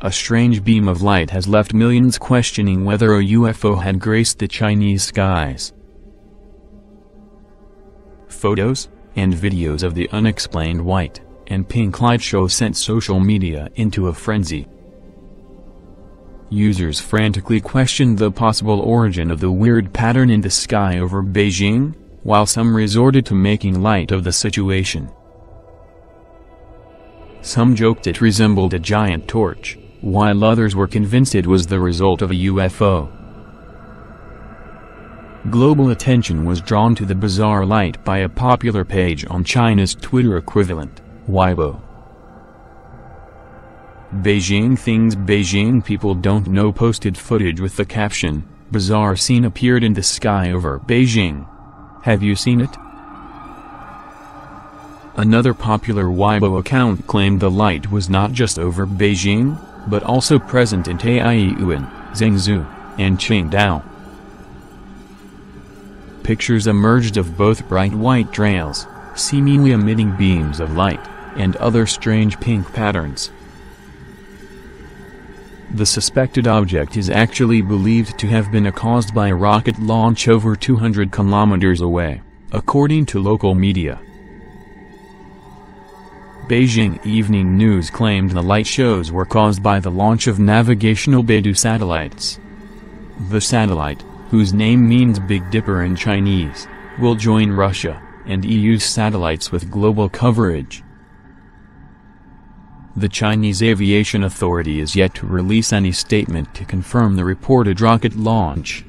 A strange beam of light has left millions questioning whether a UFO had graced the Chinese skies. Photos and videos of the unexplained white and pink light show sent social media into a frenzy. Users frantically questioned the possible origin of the weird pattern in the sky over Beijing, while some resorted to making light of the situation. Some joked it resembled a giant torch, while others were convinced it was the result of a UFO. Global attention was drawn to the bizarre light by a popular page on China's Twitter equivalent, Weibo. Beijing Things Beijing People Don't Know posted footage with the caption, "Bizarre scene appeared in the sky over Beijing. Have you seen it?" Another popular Weibo account claimed the light was not just over Beijing, but also present in Taiyuan, Zhengzhou, and Qingdao. Pictures emerged of both bright white trails, seemingly emitting beams of light, and other strange pink patterns. The suspected object is actually believed to have been caused by a rocket launch over 200 kilometers away, according to local media. Beijing Evening News claimed the light shows were caused by the launch of navigational Beidou satellites. The satellite, whose name means Big Dipper in Chinese, will join Russia and EU's satellites with global coverage. The Chinese Aviation Authority is yet to release any statement to confirm the reported rocket launch.